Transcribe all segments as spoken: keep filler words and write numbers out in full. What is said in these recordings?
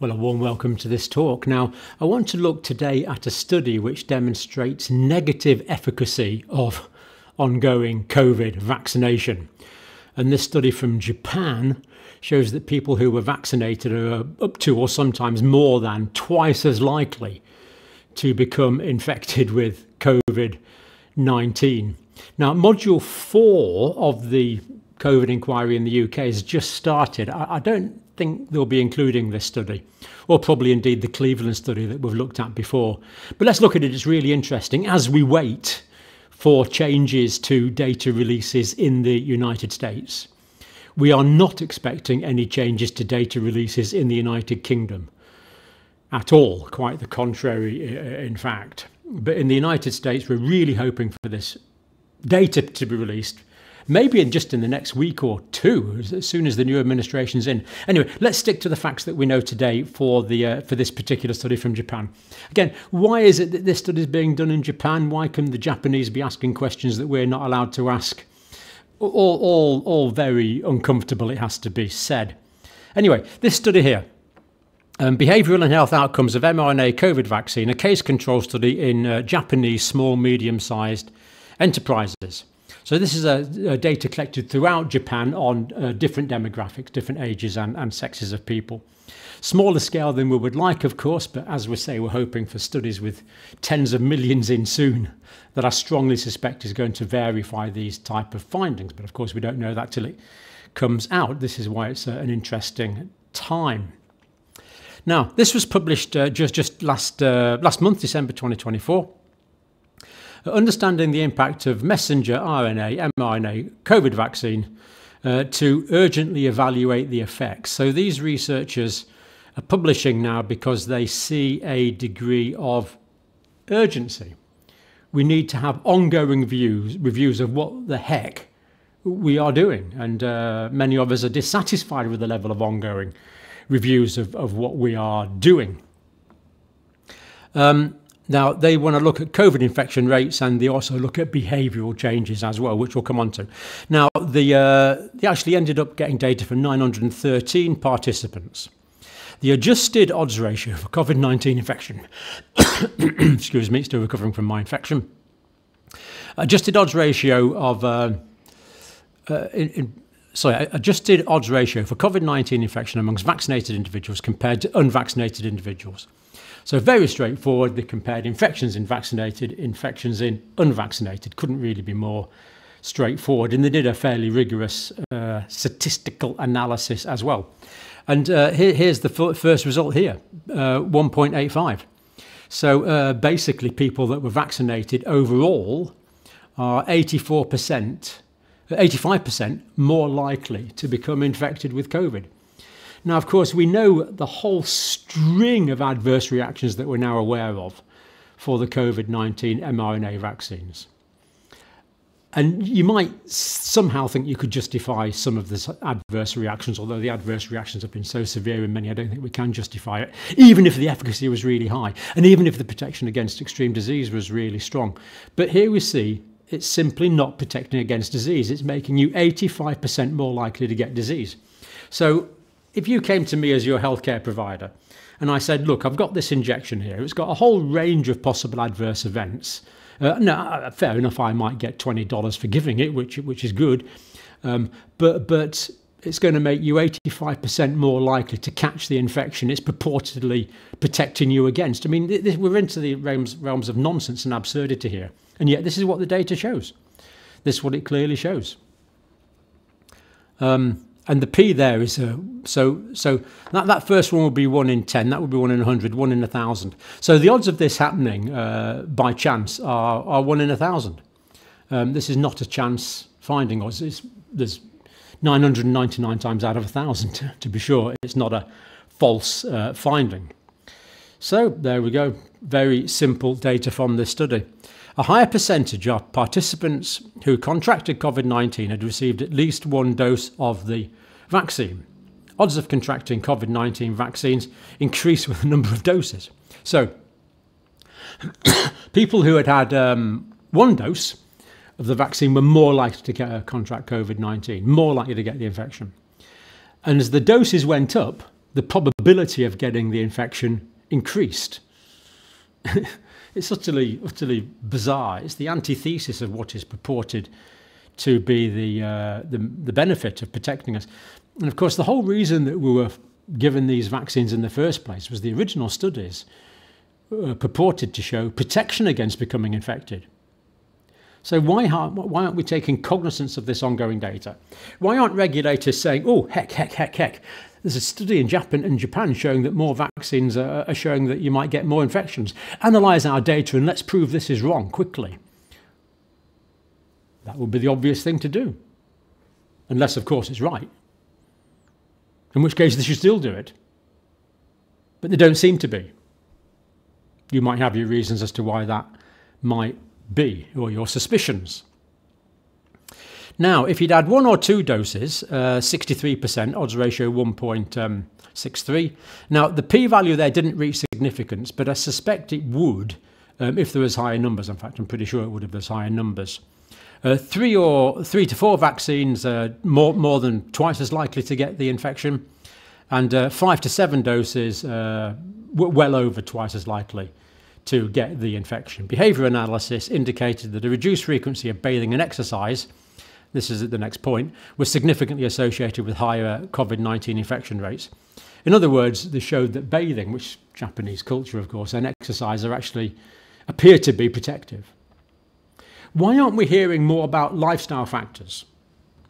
Well, a warm welcome to this talk. Now, I want to look today at a study which demonstrates negative efficacy of ongoing COVID vaccination. And this study from Japan shows that people who were vaccinated are up to or sometimes more than twice as likely to become infected with COVID nineteen. Now, Module four of the COVID inquiry in the U K has just started. I, I don't think they'll be including this study, or probably indeed the Cleveland study that we've looked at before. But let's look at it. It's really interesting as we wait for changes to data releases in the United States. We are not expecting any changes to data releases in the United Kingdom at all. Quite the contrary, in fact. But in the United States, we're really hoping for this data to be released, maybe in just in the next week or two, as soon as the new administration's in. Anyway, let's stick to the facts that we know today for the uh, for this particular study from Japan. Again, why is it that this study is being done in Japan? Why can the Japanese be asking questions that we're not allowed to ask? All, all, all very uncomfortable, it has to be said. Anyway, this study here, um, Behavioral and Health Outcomes of mRNA COVID Vaccine, a case control study in uh, Japanese small, medium-sized enterprises. So this is a, a data collected throughout Japan on uh, different demographics, different ages and, and sexes of people. Smaller scale than we would like, of course, but as we say, we're hoping for studies with tens of millions in soon that I strongly suspect is going to verify these type of findings. But of course, we don't know that till it comes out. This is why it's uh, an interesting time. Now, this was published uh, just, just last, uh, last month, December twenty twenty-four. Understanding the impact of messenger R N A, mRNA, COVID vaccine uh, to urgently evaluate the effects. So these researchers are publishing now because they see a degree of urgency. We need to have ongoing views, reviews of what the heck we are doing. And uh, many of us are dissatisfied with the level of ongoing reviews of, of what we are doing. Um, Now, they want to look at COVID infection rates, and they also look at behavioural changes as well, which we'll come on to. Now, the, uh, they actually ended up getting data from nine hundred thirteen participants. The adjusted odds ratio for COVID nineteen infection, excuse me, still recovering from my infection, adjusted odds ratio of, uh, uh, in, in, sorry, adjusted odds ratio for COVID nineteen infection amongst vaccinated individuals compared to unvaccinated individuals. So very straightforward, they compared infections in vaccinated, infections in unvaccinated. Couldn't really be more straightforward. And they did a fairly rigorous uh, statistical analysis as well. And uh, here, here's the first result here, uh, one point eight five. So uh, basically people that were vaccinated overall are eighty-four percent, eighty-five percent more likely to become infected with COVID. Now, of course, we know the whole string of adverse reactions that we're now aware of for the COVID nineteen mRNA vaccines. And you might somehow think you could justify some of the adverse reactions, although the adverse reactions have been so severe in many, I don't think we can justify it, even if the efficacy was really high, and even if the protection against extreme disease was really strong. But here we see it's simply not protecting against disease. It's making you eighty-five percent more likely to get disease. So if you came to me as your healthcare provider and I said, look, I've got this injection here. It's got a whole range of possible adverse events. Uh, no, fair enough, I might get twenty dollars for giving it, which, which is good. Um, but, but it's going to make you eighty-five percent more likely to catch the infection it's purportedly protecting you against. I mean, this, we're into the realms, realms of nonsense and absurdity here. And yet this is what the data shows. This is what it clearly shows. Um, And the P there is, uh, so so that, that first one would be one in ten, that would be one in a hundred, one in a thousand. So the odds of this happening uh, by chance are, are one in a thousand. Um, this is not a chance finding. It's, it's, there's nine hundred ninety-nine times out of a thousand, to be sure. It's not a false uh, finding. So there we go. Very simple data from this study. A higher percentage of participants who contracted COVID nineteen had received at least one dose of the vaccine. Odds of contracting COVID nineteen vaccines increase with the number of doses. So people who had had um, one dose of the vaccine were more likely to get, uh, contract COVID nineteen, more likely to get the infection. And as the doses went up, the probability of getting the infection increased. It's utterly, utterly bizarre. It's the antithesis of what is purported to be the, uh, the, the benefit of protecting us. And of course, the whole reason that we were given these vaccines in the first place was the original studies uh, purported to show protection against becoming infected. So why aren't, why aren't we taking cognizance of this ongoing data? Why aren't regulators saying, oh, heck, heck, heck, heck, there's a study in Japan, in Japan showing that more vaccines are, are showing that you might get more infections. Analyse our data and let's prove this is wrong quickly. That would be the obvious thing to do. Unless, of course, it's right. In which case, they should still do it. But they don't seem to be. You might have your reasons as to why that might be, or your suspicions. Now, if you'd had one or two doses, uh, sixty-three percent, odds ratio one point six three. Now, the p-value there didn't reach significance, but I suspect it would um, if there was higher numbers. In fact, I'm pretty sure it would if there's higher numbers. Uh, three or three to four vaccines are more, more than twice as likely to get the infection, and uh, five to seven doses uh, well over twice as likely to get the infection. Behaviour analysis indicated that a reduced frequency of bathing and exercise, this is at the next point, was significantly associated with higher COVID nineteen infection rates. In other words, they showed that bathing, which Japanese culture of course, and exercise are actually appear to be protective. Why aren't we hearing more about lifestyle factors?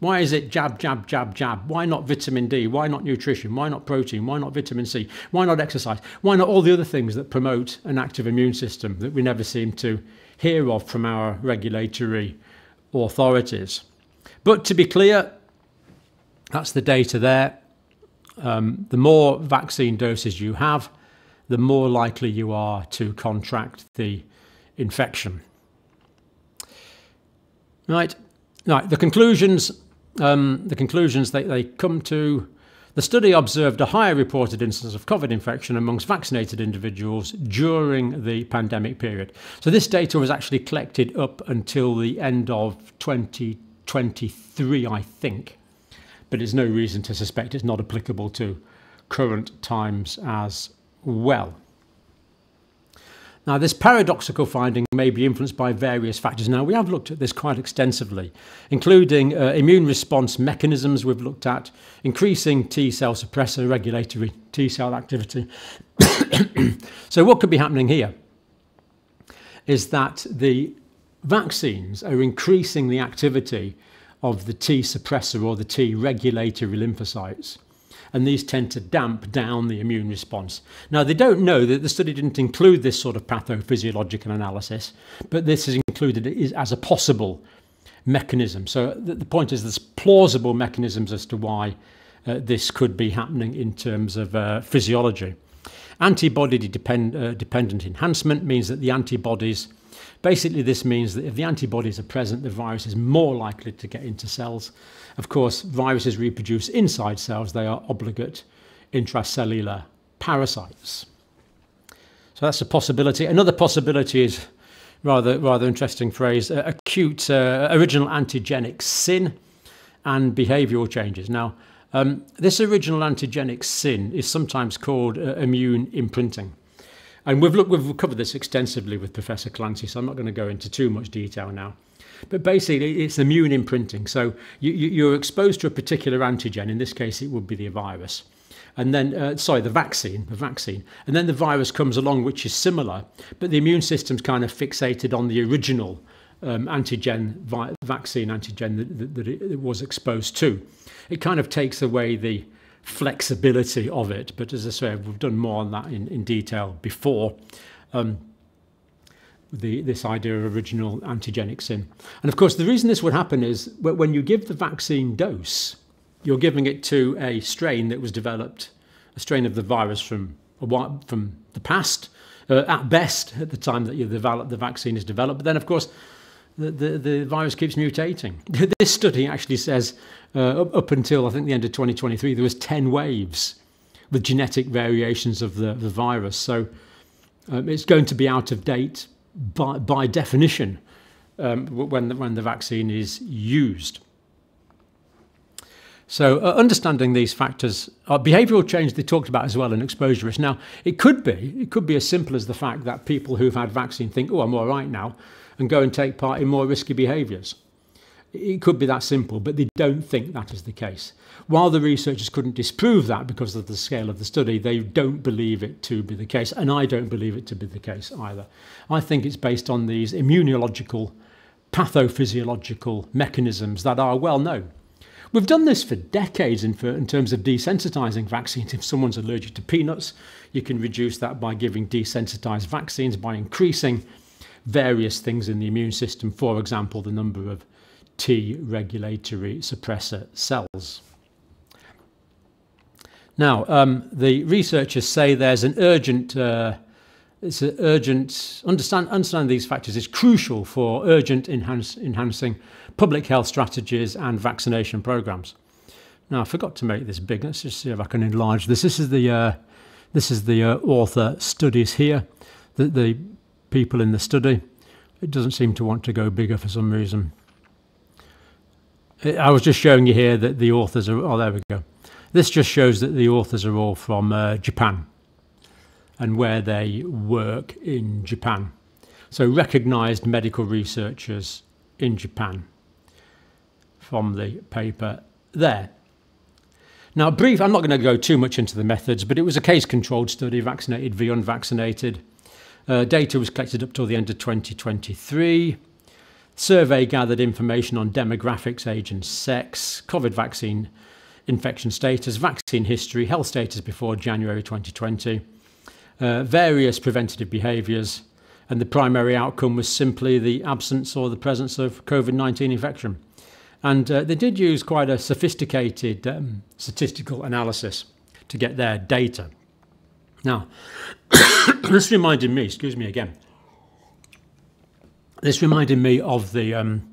Why is it jab, jab, jab, jab? Why not vitamin D? Why not nutrition? Why not protein? Why not vitamin C? Why not exercise? Why not all the other things that promote an active immune system that we never seem to hear of from our regulatory authorities? But to be clear, that's the data there. Um, the more vaccine doses you have, the more likely you are to contract the infection. Right, right. The conclusions, um, the conclusions they, they come to. The study observed a higher reported incidence of COVID infection amongst vaccinated individuals during the pandemic period. So this data was actually collected up until the end of twenty twenty-three, I think. But there's no reason to suspect it's not applicable to current times as well. Now, this paradoxical finding may be influenced by various factors. Now, we have looked at this quite extensively, including uh, immune response mechanisms we've looked at, increasing T-cell suppressor regulatory T-cell activity. So what could be happening here is that the vaccines are increasing the activity of the T-suppressor or the T-regulatory lymphocytes. And these tend to damp down the immune response. Now, they don't know that the study didn't include this sort of pathophysiological analysis, but this is included as a possible mechanism. So the point is there's plausible mechanisms as to why uh, this could be happening in terms of uh, physiology. Antibody depend, uh, dependent enhancement means that the antibodies, basically this means that if the antibodies are present, the virus is more likely to get into cells. Of course, viruses reproduce inside cells. They are obligate intracellular parasites. So that's a possibility. Another possibility is, rather, rather interesting phrase, uh, acute uh, original antigenic sin and behavioural changes. Now, um, this original antigenic sin is sometimes called uh, immune imprinting. And we've, looked, we've covered this extensively with Professor Clancy, so I'm not going to go into too much detail now. But basically, it's immune imprinting. So you, you, you're exposed to a particular antigen. In this case, it would be the virus. And then, uh, sorry, the vaccine, the vaccine. And then the virus comes along, which is similar. But the immune system's kind of fixated on the original um, antigen, vi vaccine antigen that, that, that it was exposed to. It kind of takes away the flexibility of it, but as I say, we've done more on that in, in detail before, um, the, this idea of original antigenic sin. And of course, the reason this would happen is when you give the vaccine dose, you're giving it to a strain that was developed, a strain of the virus from, a while, from the past, uh, at best, at the time that you develop, the vaccine is developed, but then of course, The, the, the virus keeps mutating. This study actually says uh, up, up until, I think, the end of twenty twenty-three, there was ten waves with genetic variations of the, the virus. So um, it's going to be out of date by, by definition um, when, the, when the vaccine is used. So uh, understanding these factors, uh, behavioural change they talked about as well in exposure risk. Now, it could be, it could be as simple as the fact that people who've had vaccine think, oh, I'm all right now, and go and take part in more risky behaviours. It could be that simple, but they don't think that is the case. While the researchers couldn't disprove that because of the scale of the study, they don't believe it to be the case, and I don't believe it to be the case either. I think it's based on these immunological, pathophysiological mechanisms that are well known. We've done this for decades in, for, in terms of desensitising vaccines. If someone's allergic to peanuts, you can reduce that by giving desensitised vaccines, by increasing various things in the immune system, for example, the number of T regulatory suppressor cells. Now, um, the researchers say there's an urgent, uh, it's an urgent, understand, understand these factors is crucial for urgent enhance, enhancing public health strategies and vaccination programs. Now, I forgot to make this big. Let's just see if I can enlarge this. This is the, uh, this is the uh, author studies here, the, the people in the study. It doesn't seem to want to go bigger for some reason. I was just showing you here that the authors are, oh, there we go. This just shows that the authors are all from uh, Japan and where they work in Japan. So recognised medical researchers in Japan from the paper there. Now, brief, I'm not going to go too much into the methods, but it was a case-controlled study, vaccinated v unvaccinated. Uh, data was collected up till the end of twenty twenty-three. Survey gathered information on demographics, age and sex, COVID vaccine infection status, vaccine history, health status before January twenty twenty, uh, various preventative behaviours, and the primary outcome was simply the absence or the presence of COVID nineteen infection. And uh, they did use quite a sophisticated um, statistical analysis to get their data. Now, this reminded me, excuse me again, This reminded me of the um,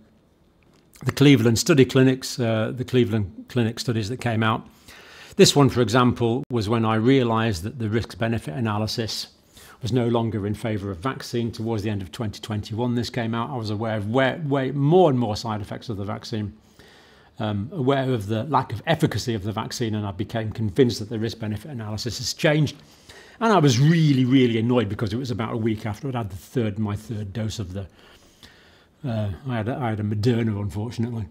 the Cleveland study clinics, uh, the Cleveland Clinic studies that came out. This one, for example, was when I realised that the risk-benefit analysis was no longer in favour of vaccine. Towards the end of twenty twenty-one, this came out. I was aware of way, way more and more side effects of the vaccine, um, aware of the lack of efficacy of the vaccine, and I became convinced that the risk-benefit analysis has changed. And I was really, really annoyed because it was about a week after I'd had the third, my third dose of the Uh, I, had a, I had a Moderna, unfortunately.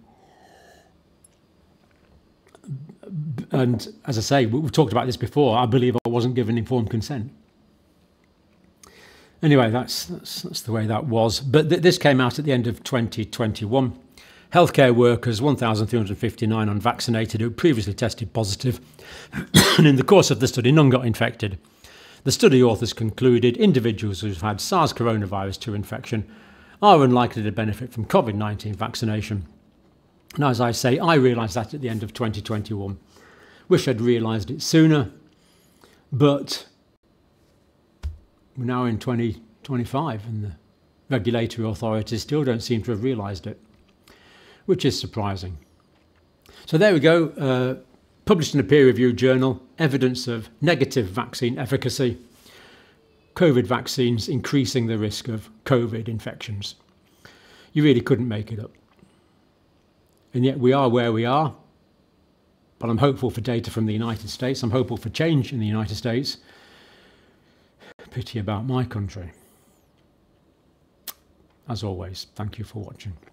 And as I say, we, we've talked about this before. I believe I wasn't given informed consent. Anyway, that's, that's, that's the way that was. But th this came out at the end of twenty twenty-one. Healthcare workers, one thousand three hundred fifty-nine unvaccinated who previously tested positive. And in the course of the study, none got infected. The study authors concluded individuals who've had SARS Coronavirus two infection are unlikely to benefit from COVID nineteen vaccination. And as I say, I realised that at the end of twenty twenty-one. Wish I'd realised it sooner, but we're now in twenty twenty-five and the regulatory authorities still don't seem to have realised it, which is surprising. So there we go, uh, published in a peer-reviewed journal, evidence of negative vaccine efficacy. COVID vaccines increasing the risk of COVID infections. You really couldn't make it up. And yet we are where we are. But I'm hopeful for data from the United States. I'm hopeful for change in the United States. Pity about my country. As always, thank you for watching.